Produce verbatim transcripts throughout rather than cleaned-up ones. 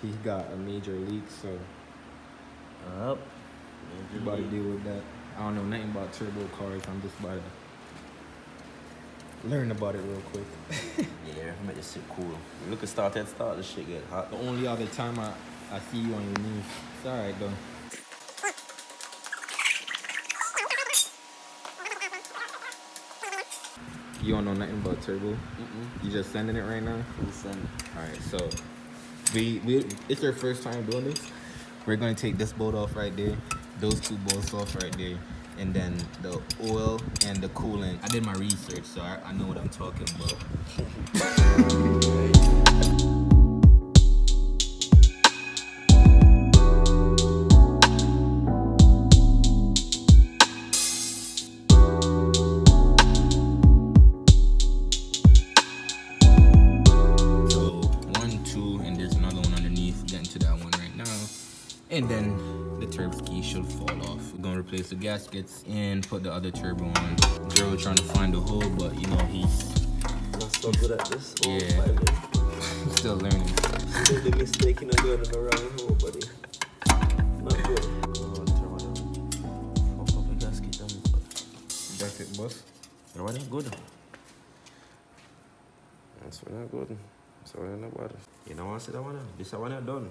He's got a major leak, so up. Major about leak. To deal with that. I don't know nothing about turbo cars. I'm just about to learn about it real quick. Yeah, make this shit cool. You look at start that start, this shit get hot. The only other time I, I see you on your knees. It's alright though. You don't know nothing about turbo. Mm-mm. You just sending it right now. All right, so we we it's your first time doing this. We're gonna take this bolt off right there, those two bolts off right there, and then the oil and the coolant. I did my research, so I, I know what I'm talking about. And then the turbo key should fall off. We're gonna replace the gaskets and put the other turbo on. Zero trying to find the hole, but you know he's not so good at this. Yeah, I'm still learning. Still the mistake in a good and a round hole, buddy. Not good. Oh, turbo down. Pop up the gasket down. That's it, boss. Turbo down, good. That's not good. So I know about it. You know what I said? I wanna. This I wanna done.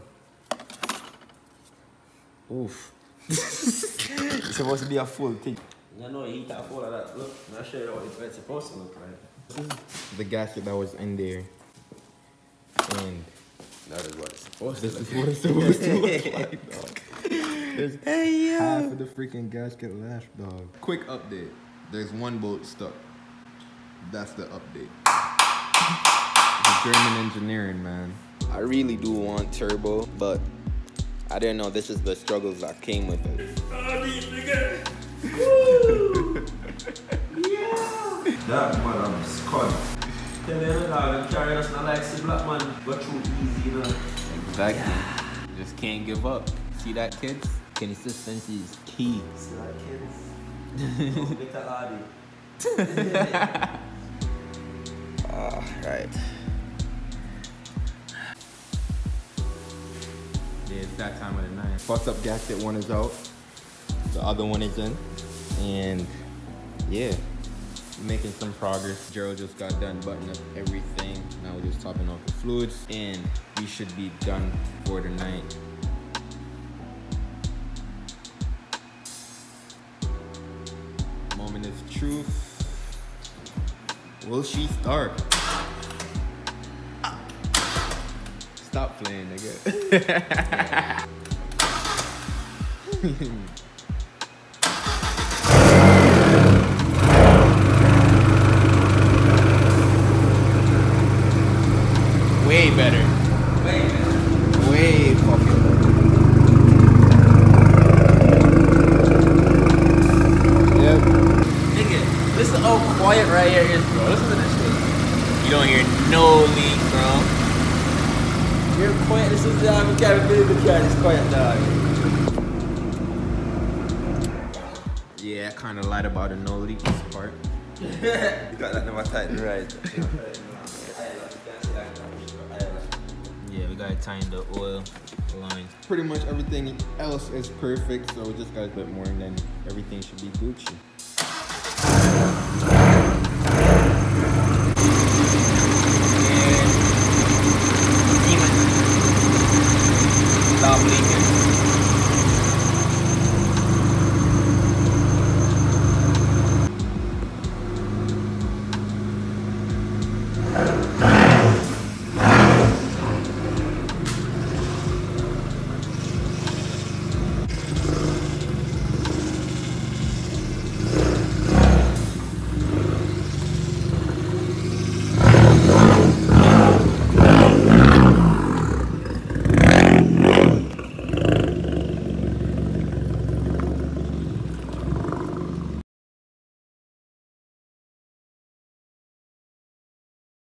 Oof. It's supposed to be a full thing. No, no, you eat a full of that. Look, I'm not sure what it's supposed to look like. The gasket that was in there. And that is what it's supposed to look like. This is what it's supposed to look like, dog. There's hey, yo. half of the freaking gasket left, dog. Quick update. There's one bolt stuck. That's the update. The German engineering, man. I really do want turbo, but I didn't know this is the struggles that came with it. Yeah. That man, I'm scared. Tell them that carrying us not like see black man, but too easy, you know. Exactly. Yeah. Just can't give up. See that, kids? Consistency is key. See that, kids? Don't get that hardy. All right. Yeah, it's that time of the night. Fucked up gasket one is out, the other one is in, and yeah, making some progress. Gerald just got done buttoning up everything. Now we're just topping off the fluids, and we should be done for the night. Moment of truth. Will she start? Stop playing, nigga. Way better. Way better. Way fucking better. Yep. Nigga, listen how quiet right here is, bro. Listen to this shit. You don't hear no leak, bro. You're quiet, this is the time we can't believe it, it's quiet dog. Yeah, I kind of lied about the no leaks part. You got that number tightened right. Yeah, we gotta tighten the oil lines. Pretty much everything else is perfect, so we just gotta put more and then everything should be Gucci.